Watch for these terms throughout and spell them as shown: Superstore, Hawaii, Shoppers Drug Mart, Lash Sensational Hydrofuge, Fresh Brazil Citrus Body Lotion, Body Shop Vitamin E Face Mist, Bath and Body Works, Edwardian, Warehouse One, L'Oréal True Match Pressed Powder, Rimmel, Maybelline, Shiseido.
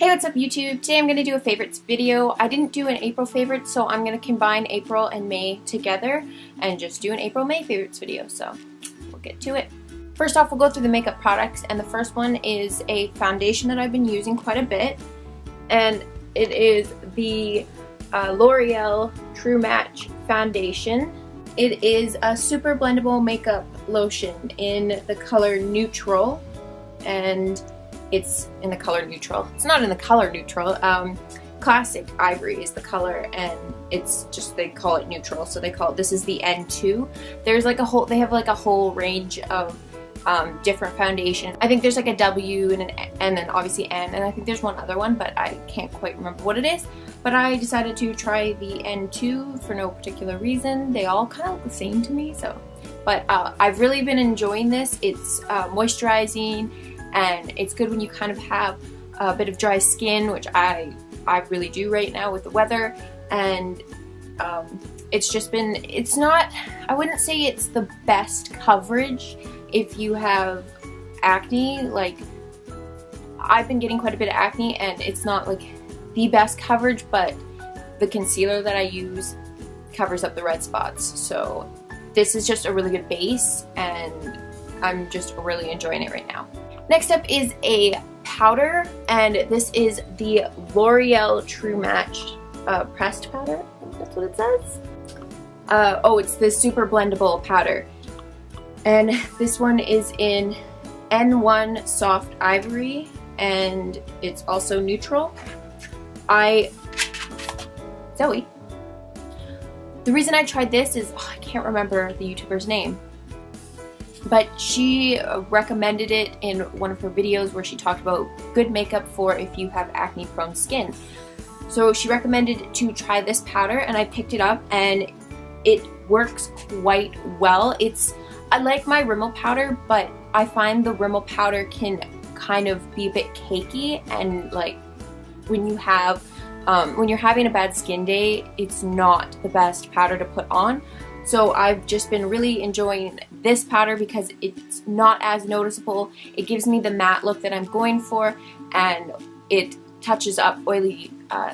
Hey, what's up YouTube? Today I'm going to do a favorites video. I didn't do an April favorite, so I'm going to combine April and May together and just do an April-May favorites video, so we'll get to it. First off, we'll go through the makeup products, and the first one is a foundation that I've been using quite a bit, and it is the L'Oréal True Match Foundation. It is a super blendable makeup lotion in the color neutral, and it's in the color neutral. It's not in the color neutral. Classic Ivory is the color, and it's just, they call it neutral, so they call it, this is the N2. There's like a whole, they have like a whole range of different foundations. I think there's like a W and an N, and then obviously N, and I think there's one other one, but I can't quite remember what it is. But I decided to try the N2 for no particular reason. They all kind of look the same to me, so. But I've really been enjoying this. It's moisturizing, and it's good when you kind of have a bit of dry skin, which I really do right now with the weather. And it's just been, it's not, I wouldn't say it's the best coverage if you have acne. Like, I've been getting quite a bit of acne, and it's not like the best coverage, but the concealer that I use covers up the red spots. So this is just a really good base, and I'm just really enjoying it right now. Next up is a powder, and this is the L'Oréal True Match Pressed Powder. I think that's what it says. Oh, it's the super blendable powder. And this one is in N1 Soft Ivory, and it's also neutral. Zoe. The reason I tried this is, oh, I can't remember the YouTuber's name, but she recommended it in one of her videos where she talked about good makeup for if you have acne prone skin. So she recommended to try this powder, and I picked it up, and it works quite well. It's, I like my Rimmel powder, but I find the Rimmel powder can kind of be a bit cakey, and like when you have when you're having a bad skin day, it's not the best powder to put on. So I've just been really enjoying this powder because it's not as noticeable. It gives me the matte look that I'm going for, and it touches up oily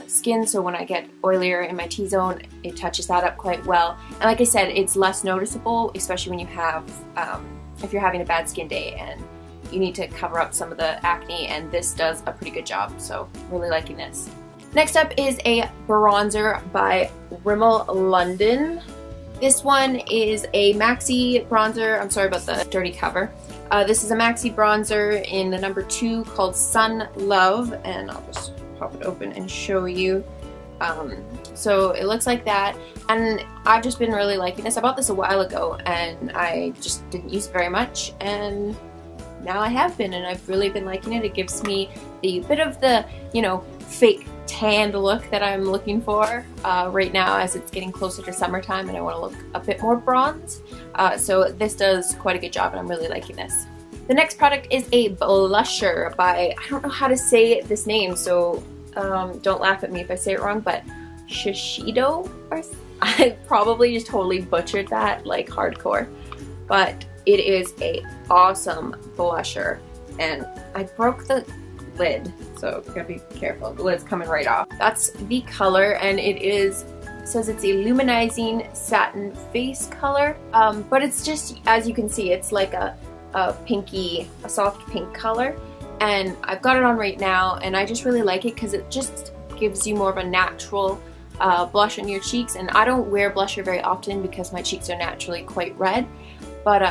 skin, so when I get oilier in my T-zone, it touches that up quite well. And like I said, it's less noticeable, especially when you have, if you're having a bad skin day and you need to cover up some of the acne, and this does a pretty good job, so really liking this. Next up is a bronzer by Rimmel London. This one is a maxi bronzer. I'm sorry about the dirty cover. This is a maxi bronzer in the number 2 called Sun Love, and I'll just pop it open and show you. So it looks like that, and I've just been really liking this. I bought this a while ago, and I just didn't use it very much, and now I have been, and I've really been liking it. It gives me the bit of the, you know, fake tanned look that I'm looking for right now, as it's getting closer to summertime and I want to look a bit more bronze. So this does quite a good job, and I'm really liking this. The next product is a blusher by, I don't know how to say this name, so don't laugh at me if I say it wrong, but Shiseido? I probably just totally butchered that, like hardcore. But it is a awesome blusher, and I broke the lid, so gotta be careful. The lid's coming right off. That's the color, and it is, it says it's a luminizing satin face color, but it's just, as you can see, it's like a pinky, a soft pink color, and I've got it on right now, and I just really like it because it just gives you more of a natural blush on your cheeks. And I don't wear blusher very often because my cheeks are naturally quite red, but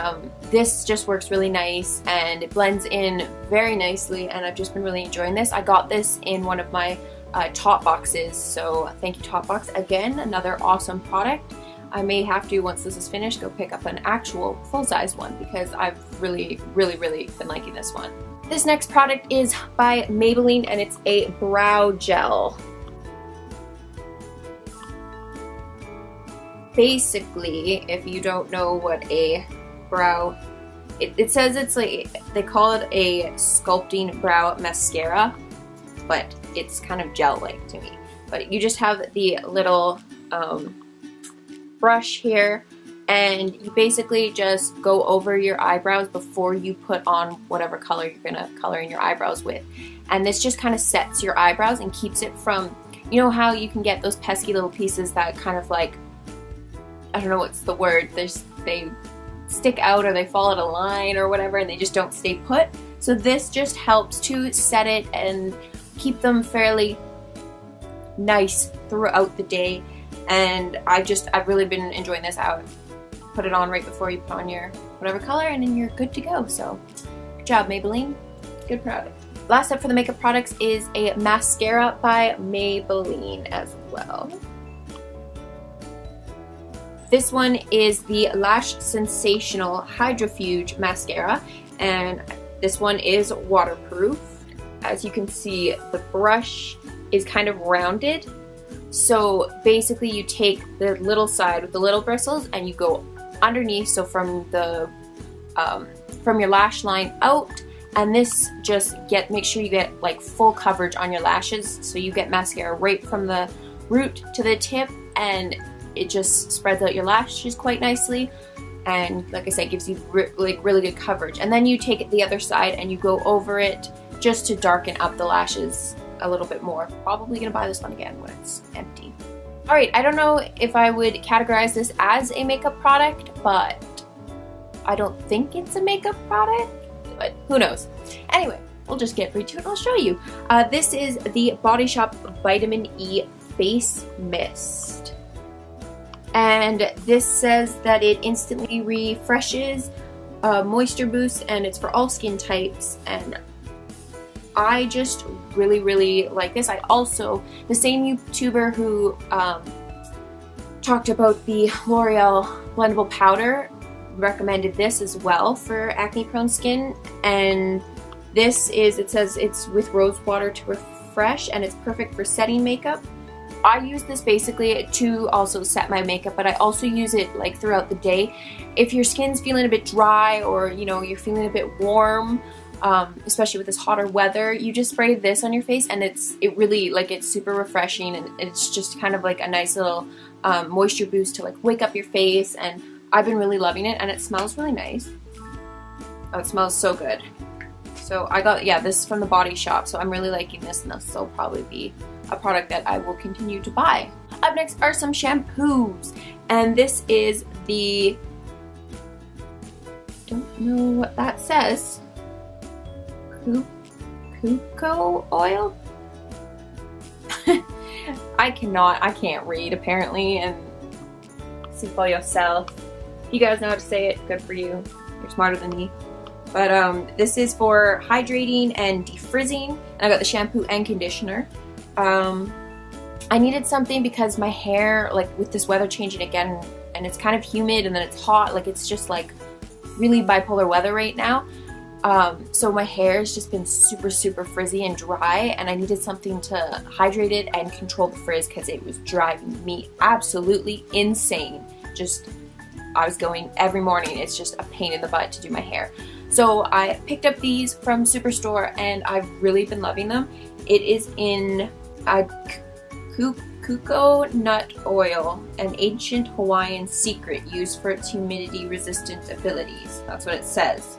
this just works really nice, and it blends in very nicely, and I've just been really enjoying this. I got this in one of my Top Boxes, so thank you Top Box again, another awesome product. I may have to, once this is finished, go pick up an actual full-size one because I've really, really, really been liking this one. This next product is by Maybelline, and it's a brow gel. Basically, if you don't know what a brow, it says it's like, they call it a sculpting brow mascara, but it's kind of gel-like to me. But you just have the little brush here, and you basically just go over your eyebrows before you put on whatever color you're gonna color in your eyebrows with. And this just kind of sets your eyebrows and keeps it from, you know how you can get those pesky little pieces that kind of like, I don't know what's the word, they stick out or they fall out of line or whatever and they just don't stay put. So this just helps to set it and keep them fairly nice throughout the day. And I've really been enjoying this. I would put it on right before you put on your whatever color and then you're good to go. So good job, Maybelline. Good product. Last up for the makeup products is a mascara by Maybelline as well. This one is the Lash Sensational Hydrofuge Mascara, and this one is waterproof. As you can see, the brush is kind of rounded. So basically you take the little side with the little bristles and you go underneath, so from the from your lash line out, and this just make sure you get like full coverage on your lashes, so you get mascara right from the root to the tip, and it just spreads out your lashes quite nicely, and like I said, gives you like really good coverage. And then you take it the other side and you go over it just to darken up the lashes a little bit more. Probably gonna buy this one again when it's empty. Alright, I don't know if I would categorize this as a makeup product, but I don't think it's a makeup product, but who knows. Anyway, we'll just get right to it and I'll show you. This is the Body Shop Vitamin E Face Mist. And this says that it instantly refreshes, moisture boosts, and it's for all skin types. And I just really, really like this. I also, the same YouTuber who talked about the L'Oreal blendable powder recommended this as well for acne-prone skin. And this is, it says it's with rose water to refresh, and it's perfect for setting makeup. I use this basically to also set my makeup, but I also use it like throughout the day. If your skin's feeling a bit dry, or you know, you're feeling a bit warm, especially with this hotter weather, you just spray this on your face and it really, like, it's super refreshing, and it's just kind of like a nice little moisture boost to like wake up your face. And I've been really loving it, and it smells really nice. Oh, it smells so good. So I got, yeah, this is from the Body Shop, so I'm really liking this, and this will probably be a product that I will continue to buy. Up next are some shampoos, and this is the, don't know what that says, Cocoa oil? I can't read apparently, and see for yourself. If you guys know how to say it, good for you. You're smarter than me. But this is for hydrating and defrizzing, and I got the shampoo and conditioner. I needed something because my hair, like with this weather changing again, and it's kind of humid and then it's hot, like it's just like really bipolar weather right now. So my hair has just been super, super frizzy and dry, and I needed something to hydrate it and control the frizz because it was driving me absolutely insane. Just, I was going every morning, it's just a pain in the butt to do my hair. So I picked up these from Superstore, and I've really been loving them. It is in Cocoa Nut Oil, an ancient Hawaiian secret used for its humidity resistant abilities. That's what it says.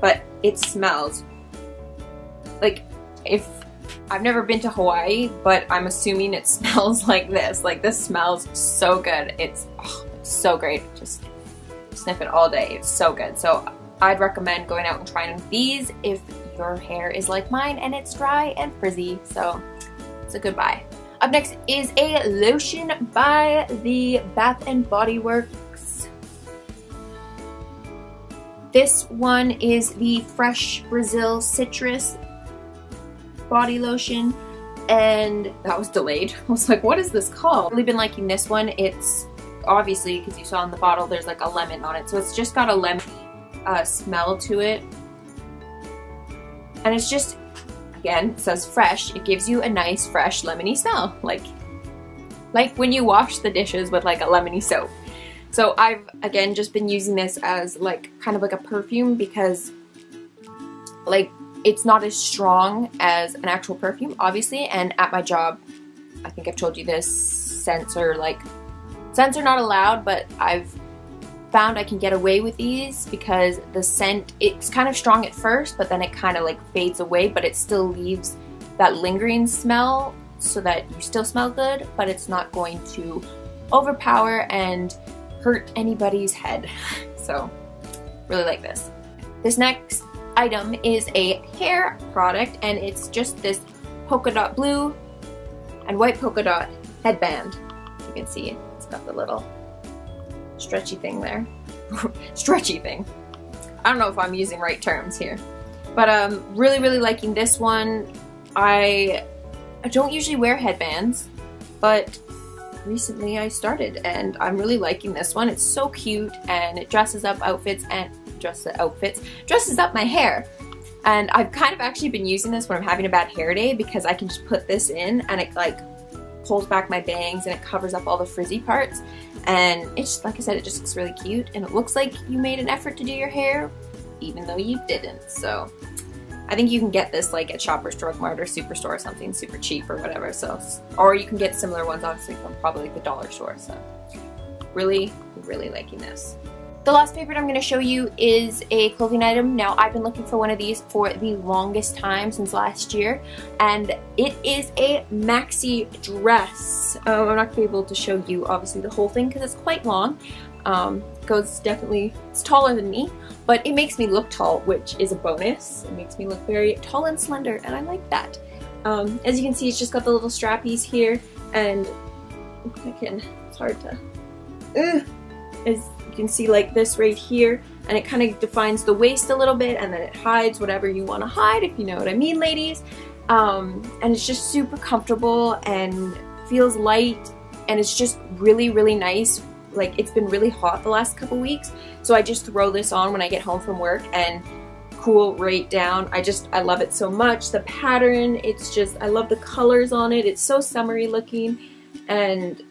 But it smells like, if I've never been to Hawaii, but I'm assuming it smells like this. Like, this smells so good. It's, oh, it's so great. Just sniff it all day. It's so good. So I'd recommend going out and trying these if your hair is like mine and it's dry and frizzy. So it's a good buy. Up next is a lotion by the Bath and Body Works. This one is the Fresh Brazil Citrus Body Lotion, and that was delayed. I was like, what is this called? I've really been liking this one. It's obviously, because you saw in the bottle, there's like a lemon on it, so it's just got a lemon smell to it. And it's just, again, it says fresh. It gives you a nice fresh lemony smell, like when you wash the dishes with like a lemony soap. So I've, again, just been using this as like kind of like a perfume, because like it's not as strong as an actual perfume, obviously. And at my job, I think I've told you this, scents are not allowed, but I've found I can get away with these because the scent, it's kind of strong at first, but then it kind of like fades away, but it still leaves that lingering smell so that you still smell good, but it's not going to overpower and hurt anybody's head. So really like this. This next item is a hair product, and it's just this polka dot blue and white polka dot headband. You can see it's got the little stretchy thing there. Stretchy thing. I don't know if I'm using right terms here. But really, really liking this one. I don't usually wear headbands, but recently I started and I'm really liking this one. It's so cute and it dresses up outfits and dresses up my hair. And I've kind of actually been using this when I'm having a bad hair day, because I can just put this in and it like pulls back my bangs and it covers up all the frizzy parts, and it's like I said, it just looks really cute and it looks like you made an effort to do your hair even though you didn't. So I think you can get this like at Shoppers Drug Mart or Superstore or something, super cheap or whatever. So, or you can get similar ones obviously from probably like the dollar store. So really, really liking this. The last favorite I'm going to show you is a clothing item. Now, I've been looking for one of these for the longest time, since last year, and it is a maxi dress. I'm not going to be able to show you, obviously, the whole thing because it's quite long. It's taller than me, but it makes me look tall, which is a bonus. It makes me look very tall and slender, and I like that. As you can see, it's just got the little strappies here, and it's hard to... You can see like this right here, and it kind of defines the waist a little bit, and then it hides whatever you want to hide, if you know what I mean, ladies. And it's just super comfortable and feels light, and it's just really, really nice. Like, it's been really hot the last couple weeks, so I just throw this on when I get home from work and cool right down. I love it so much. The pattern, I love the colors on it. It's so summery looking, and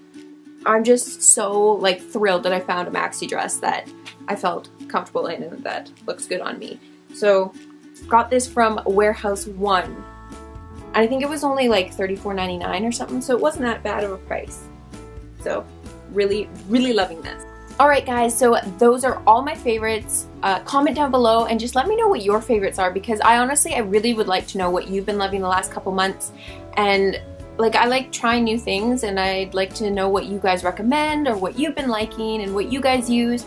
I'm just so like thrilled that I found a maxi dress that I felt comfortable in and that looks good on me. So got this from Warehouse One, and I think it was only like $34.99 or something, so it wasn't that bad of a price. So really, really loving this. Alright guys, so those are all my favorites. Comment down below and just let me know what your favorites are, because I really would like to know what you've been loving the last couple months. And like, I like trying new things, and I'd like to know what you guys recommend or what you've been liking and what you guys use.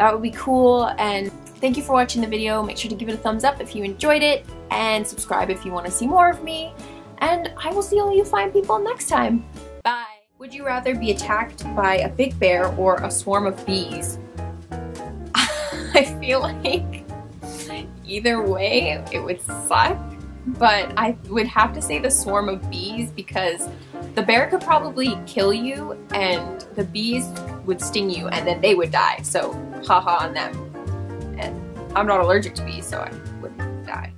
That would be cool. And thank you for watching the video. Make sure to give it a thumbs up if you enjoyed it, and subscribe if you want to see more of me. And I will see all you fine people next time. Bye! Would you rather be attacked by a big bear or a swarm of bees? I feel like either way it would suck. But I would have to say the swarm of bees, because the bear could probably kill you and the bees would sting you and then they would die. So haha on them. And I'm not allergic to bees, so I wouldn't die.